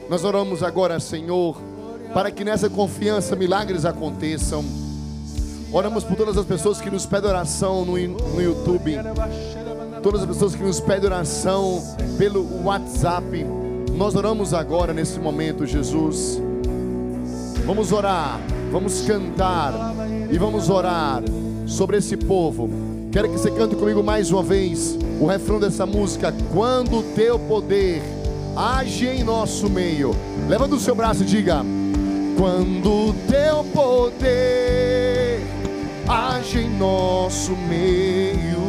Nós oramos agora, Senhor, para que nessa confiança milagres aconteçam. Oramos por todas as pessoas que nos pedem oração no YouTube, todas as pessoas que nos pedem oração pelo WhatsApp. Nós oramos agora nesse momento, Jesus. Vamos orar, vamos cantar e vamos orar sobre esse povo. Quero que você cante comigo mais uma vez o refrão dessa música. Quando o teu poder age em nosso meio. Levanta o seu braço e diga: quando o teu poder age em nosso meio,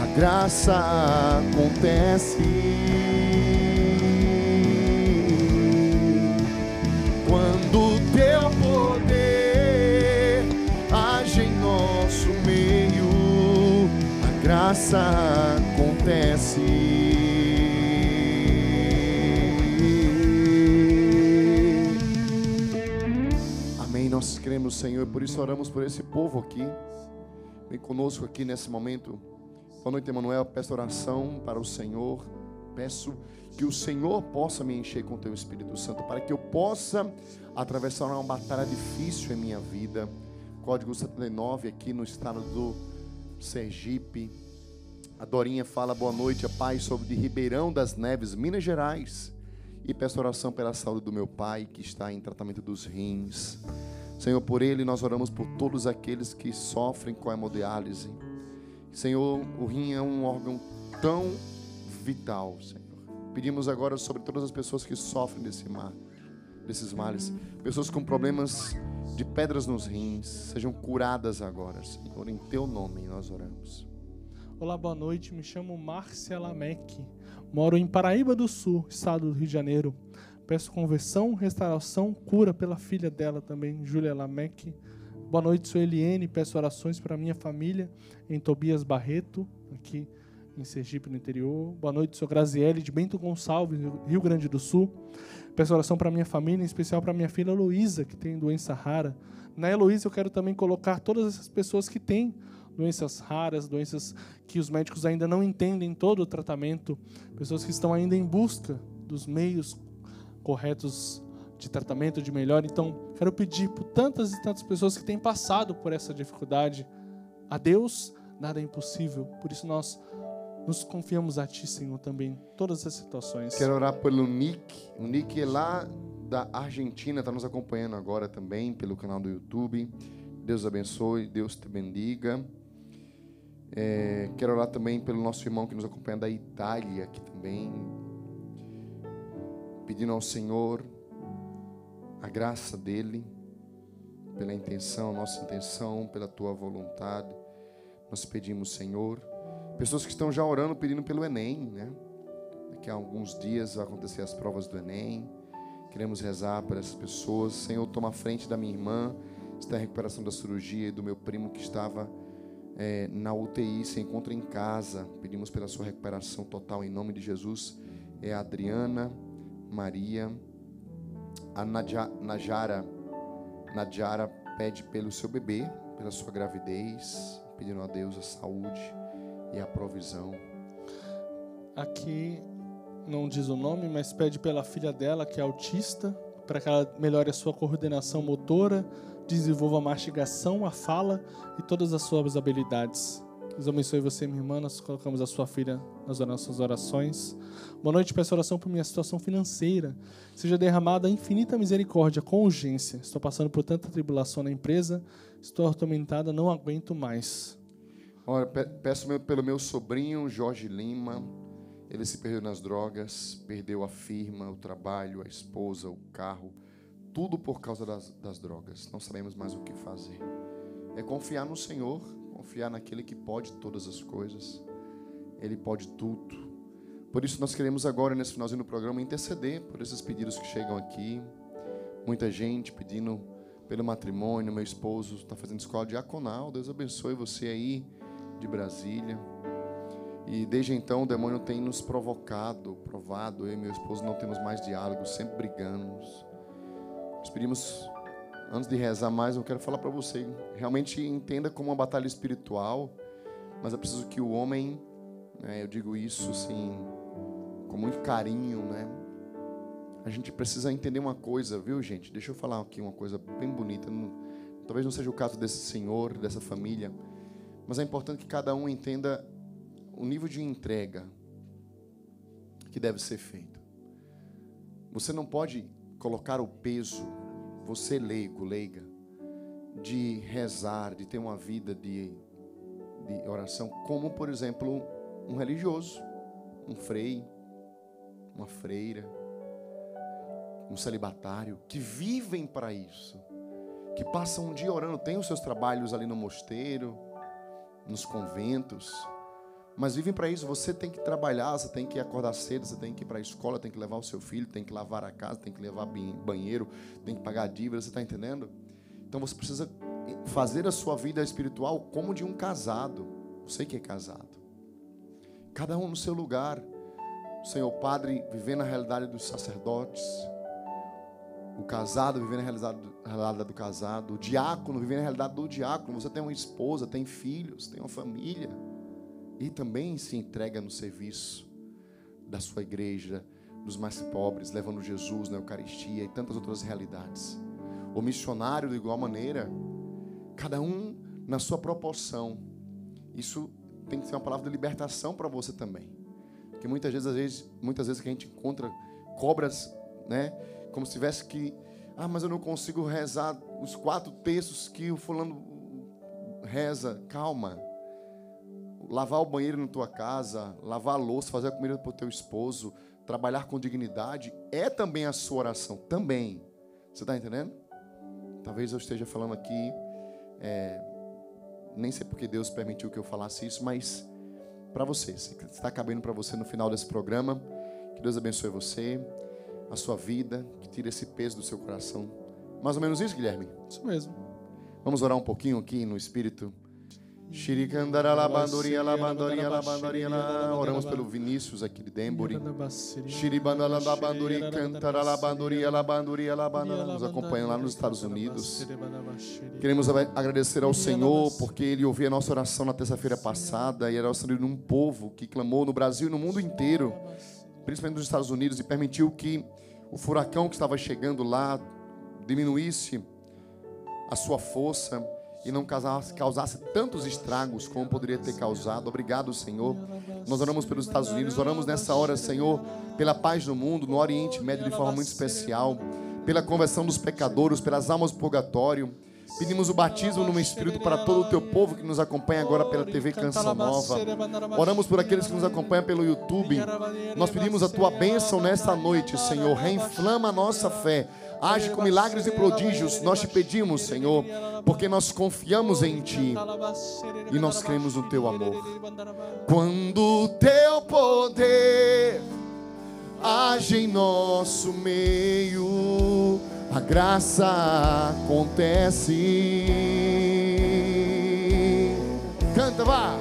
a graça acontece. Quando o teu poder age em nosso meio, a graça acontece. Nós cremos, Senhor, e por isso oramos por esse povo aqui. Vem conosco aqui nesse momento. Boa noite, Emanuel. Peço oração para o Senhor. Peço que o Senhor possa me encher com o Teu Espírito Santo, para que eu possa atravessar uma batalha difícil em minha vida. Código 79 aqui no estado do Sergipe. A Dorinha fala, boa noite, a paz sobre de Ribeirão das Neves, Minas Gerais. E peço oração pela saúde do meu pai, que está em tratamento dos rins. Senhor, por ele nós oramos por todos aqueles que sofrem com a hemodiálise. Senhor, o rim é um órgão tão vital, Senhor. Pedimos agora sobre todas as pessoas que sofrem desses males. Pessoas com problemas de pedras nos rins, sejam curadas agora, Senhor. Em Teu nome nós oramos. Olá, boa noite. Me chamo Márcia Lamec. Moro em Paraíba do Sul, estado do Rio de Janeiro. Peço conversão, restauração, cura pela filha dela também, Júlia Lamec. Boa noite, sou Eliene, peço orações para minha família em Tobias Barreto, aqui em Sergipe, no interior. Boa noite, sou Graziele de Bento Gonçalves, Rio Grande do Sul. Peço oração para minha família, em especial para minha filha Heloísa, que tem doença rara. Na Heloísa eu quero também colocar todas essas pessoas que têm doenças raras, doenças que os médicos ainda não entendem todo o tratamento, pessoas que estão ainda em busca dos meios corretos de tratamento, de melhora. Então, quero pedir por tantas e tantas pessoas que têm passado por essa dificuldade. A Deus, nada é impossível. Por isso, nós nos confiamos a Ti, Senhor, também em todas as situações. Quero orar pelo Nick. O Nick é lá da Argentina, está nos acompanhando agora também pelo canal do YouTube. Deus abençoe, Deus te bendiga. Quero orar também pelo nosso irmão que nos acompanha da Itália aqui também, pedindo ao Senhor a graça dele, pela intenção, nossa intenção, pela tua vontade. Nós pedimos, Senhor, pessoas que estão já orando, pedindo pelo Enem, né? Daqui a alguns dias vai acontecer as provas do Enem. Queremos rezar para essas pessoas. Senhor, toma a frente da minha irmã, está em recuperação da cirurgia, e do meu primo que estava na UTI, se encontra em casa. Pedimos pela sua recuperação total, em nome de Jesus. É a Adriana, Maria, a Najara pede pelo seu bebê, pela sua gravidez, pedindo a Deus a saúde e a provisão. Aqui não diz o nome, mas pede pela filha dela, que é autista, para que ela melhore a sua coordenação motora, desenvolva a mastigação, a fala e todas as suas habilidades. Deus abençoe você, minha irmã. Nós colocamos a sua filha nas nossas orações. Boa noite, peço oração por minha situação financeira. Seja derramada infinita misericórdia, com urgência. Estou passando por tanta tribulação na empresa. Estou atormentada, não aguento mais. Olha, peço pelo meu sobrinho, Jorge Lima. Ele se perdeu nas drogas, perdeu a firma, o trabalho, a esposa, o carro. Tudo por causa das drogas. Não sabemos mais o que fazer. É confiar no Senhor. Confiar naquele que pode todas as coisas. Ele pode tudo. Por isso nós queremos agora, nesse finalzinho do programa, interceder por esses pedidos que chegam aqui. Muita gente pedindo pelo matrimônio. Meu esposo está fazendo escola diaconal. Deus abençoe você aí de Brasília. E desde então o demônio tem nos provocado, provado. Eu e meu esposo não temos mais diálogo, sempre brigamos. Nós pedimos... Antes de rezar mais, eu quero falar para você. Realmente entenda como uma batalha espiritual, mas é preciso que o homem, né, eu digo isso assim, com muito carinho, né? A gente precisa entender uma coisa, viu, gente? Deixa eu falar aqui uma coisa bem bonita. Talvez não seja o caso desse senhor, dessa família, mas é importante que cada um entenda o nível de entrega que deve ser feito. Você não pode colocar o peso... Você leigo, leiga, de rezar, de ter uma vida de oração, como, por exemplo, um religioso, um frei, uma freira, um celibatário, que vivem para isso, que passam um dia orando, tem os seus trabalhos ali no mosteiro, nos conventos, mas vivem para isso. Você tem que trabalhar, você tem que acordar cedo, você tem que ir para a escola, tem que levar o seu filho, tem que lavar a casa, tem que levar banheiro, tem que pagar dívidas, você está entendendo? Então você precisa fazer a sua vida espiritual como de um casado. Você que é casado. Cada um no seu lugar. O Senhor Padre vivendo a realidade dos sacerdotes, o casado vivendo a realidade do casado, o diácono vivendo a realidade do diácono. Você tem uma esposa, tem filhos, tem uma família. E também se entrega no serviço da sua igreja, dos mais pobres, levando Jesus na Eucaristia e tantas outras realidades. O missionário, de igual maneira, cada um na sua proporção. Isso tem que ser uma palavra de libertação para você também. Porque muitas vezes que a gente encontra cobras, né? Como se tivesse que... Ah, mas eu não consigo rezar os 4 textos que o fulano reza. Calma. Lavar o banheiro na tua casa, lavar a louça, fazer a comida para o teu esposo, trabalhar com dignidade, é também a sua oração, também. Você está entendendo? Talvez eu esteja falando aqui, nem sei porque Deus permitiu que eu falasse isso, mas para você, se está cabendo para você no final desse programa, que Deus abençoe você, a sua vida, que tire esse peso do seu coração. Mais ou menos isso, Guilherme? Isso mesmo. Vamos orar um pouquinho aqui no Espírito. Oramos pelo Vinícius aqui de Dembori. Nos acompanhando lá nos Estados Unidos. Queremos agradecer ao Senhor, porque Ele ouviu a nossa oração na terça-feira passada e era auxílio de um povo que clamou no Brasil e no mundo inteiro, principalmente nos Estados Unidos, e permitiu que o furacão que estava chegando lá diminuísse a sua força e não causasse tantos estragos como poderia ter causado. Obrigado, Senhor. Nós oramos pelos Estados Unidos, oramos nessa hora, Senhor, pela paz no mundo, no Oriente Médio de forma muito especial, pela conversão dos pecadores, pelas almas do purgatório. Pedimos o batismo no Espírito para todo o teu povo que nos acompanha agora pela TV Canção Nova. Oramos por aqueles que nos acompanham pelo YouTube. Nós pedimos a tua bênção nesta noite, Senhor. Reinflama a nossa fé. Age com milagres e prodígios, nós te pedimos, Senhor, porque nós confiamos em ti e nós cremos no teu amor. Quando o teu poder age em nosso meio, a graça acontece. Canta, vá!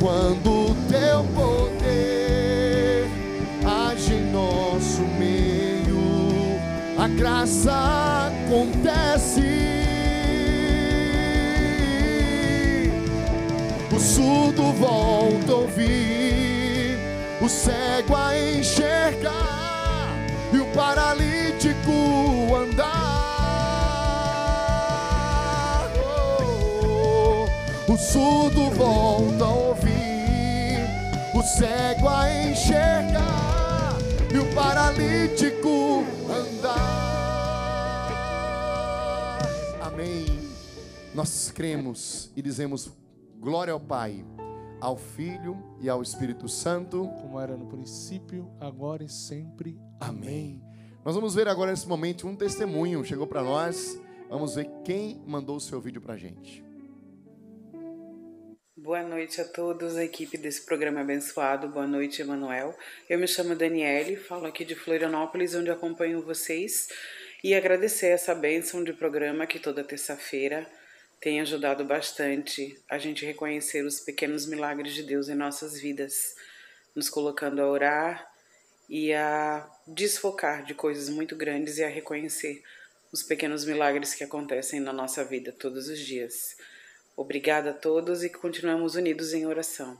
Quando o teu poder age em nosso meio, a graça acontece. O surdo volta a ouvir, o cego a enxergar e o paralítico andar. Oh, oh, oh. O surdo volta a ouvir, o cego a enxergar e o paralítico andar. Amém. Nós cremos e dizemos glória ao Pai, ao Filho e ao Espírito Santo, como era no princípio, agora e sempre. Amém. Nós vamos ver agora nesse momento um testemunho. Chegou para nós. Vamos ver quem mandou o seu vídeo para a gente. Boa noite a todos, a equipe desse programa abençoado. Boa noite, Emanuel. Eu me chamo Daniele, falo aqui de Florianópolis, onde acompanho vocês. E agradecer essa bênção de programa que toda terça-feira tem ajudado bastante a gente reconhecer os pequenos milagres de Deus em nossas vidas, nos colocando a orar e a desfocar de coisas muito grandes e a reconhecer os pequenos milagres que acontecem na nossa vida todos os dias. Obrigada a todos e que continuemos unidos em oração.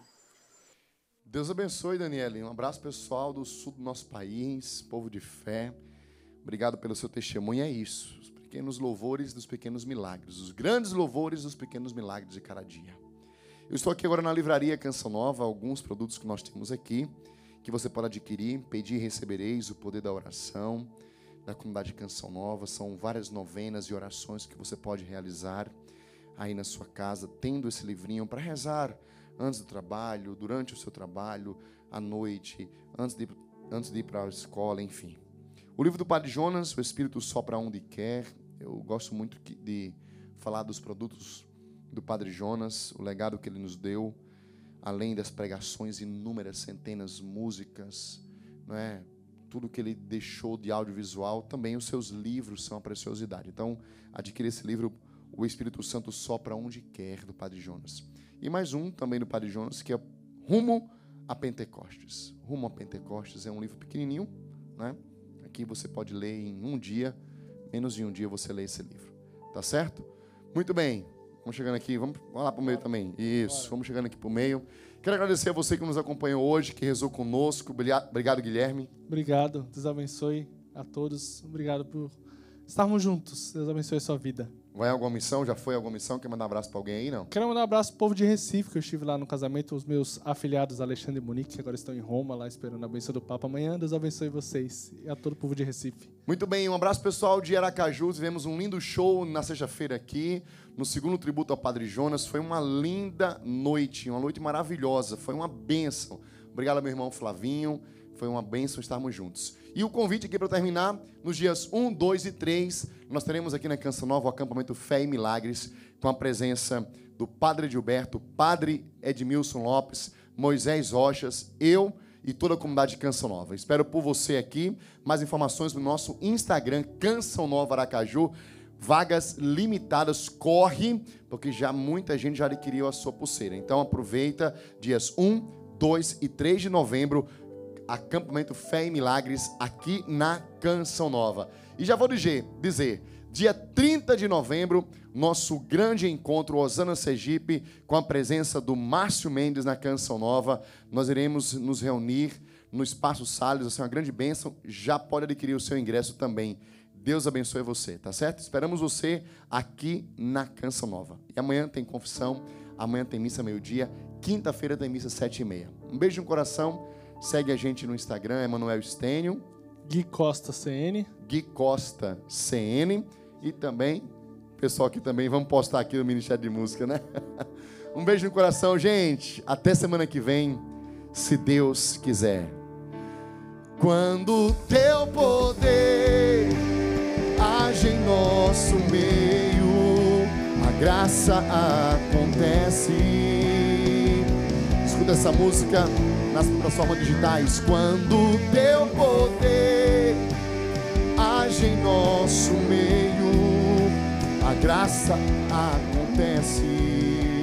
Deus abençoe, Daniele. Um abraço pessoal do sul do nosso país, povo de fé. Obrigado pelo seu testemunho, é isso. Pequenos louvores dos pequenos milagres, os grandes louvores dos pequenos milagres de cada dia. Eu estou aqui agora na livraria Canção Nova, alguns produtos que nós temos aqui, que você pode adquirir. Pedi e recebereis, o poder da oração, da comunidade Canção Nova. São várias novenas e orações que você pode realizar aí na sua casa, tendo esse livrinho para rezar antes do trabalho, durante o seu trabalho, à noite, antes de ir para a escola, enfim. O livro do Padre Jonas, O Espírito Sopra Onde Quer. Eu gosto muito de falar dos produtos do Padre Jonas, o legado que ele nos deu, além das pregações, inúmeras, centenas, músicas, não é? Tudo que ele deixou de audiovisual, também os seus livros são uma preciosidade. Então, adquira esse livro, O Espírito Santo Sopra Onde Quer, do Padre Jonas. E mais um também do Padre Jonas, que é Rumo a Pentecostes. Rumo a Pentecostes é um livro pequenininho, né? Aqui você pode ler em um dia, menos de um dia você lê esse livro, tá certo? Muito bem, vamos chegando aqui, vamos lá para o meio também, isso, vamos chegando aqui para o meio. Quero agradecer a você que nos acompanhou hoje, que rezou conosco. Obrigado, Guilherme. Obrigado, Deus abençoe a todos, obrigado por estarmos juntos, Deus abençoe a sua vida. Vai alguma missão? Já foi alguma missão? Quer mandar um abraço para alguém aí, não? Quero mandar um abraço pro povo de Recife, que eu estive lá no casamento. Os meus afiliados, Alexandre e Monique, que agora estão em Roma, lá esperando a bênção do Papa. Amanhã, Deus abençoe vocês e a todo o povo de Recife. Muito bem, um abraço pessoal de Aracaju. Tivemos um lindo show na sexta-feira aqui, no segundo tributo ao Padre Jonas. Foi uma linda noite, uma noite maravilhosa. Foi uma bênção. Obrigado, meu irmão Flavinho. Foi uma bênção estarmos juntos. E o convite aqui para terminar, nos dias 1, 2 e 3, nós teremos aqui na Canção Nova o acampamento Fé e Milagres, com a presença do Padre Gilberto, Padre Edmilson Lopes, Moisés Rochas, eu e toda a comunidade Canção Nova. Espero por você aqui. Mais informações no nosso Instagram, Canção Nova Aracaju. vagas limitadas, corre, porque já muita gente já adquiriu a sua pulseira. Então aproveita, dias 1, 2 e 3 de novembro, acampamento Fé e Milagres aqui na Canção Nova. E já vou dizer, dia 30 de novembro, nosso grande encontro, Osana Sergipe, com a presença do Márcio Mendes na Canção Nova. Nós iremos nos reunir no Espaço Salles, vai ser uma grande bênção. Já pode adquirir o seu ingresso também. Deus abençoe você, tá certo? Esperamos você aqui na Canção Nova. E amanhã tem confissão, amanhã tem missa meio-dia, quinta-feira tem missa 7h30. Um beijo no coração, segue a gente no Instagram, Emanuel Stênio. Gui Costa CN. Gui Costa CN. E também, pessoal aqui também, vamos postar aqui no Ministério de Música, né? Um beijo no coração, gente. Até semana que vem, se Deus quiser. Quando teu poder age em nosso meio, a graça acontece. Escuta essa música nas plataformas digitais. Quando teu poder age em nosso meio, a graça acontece.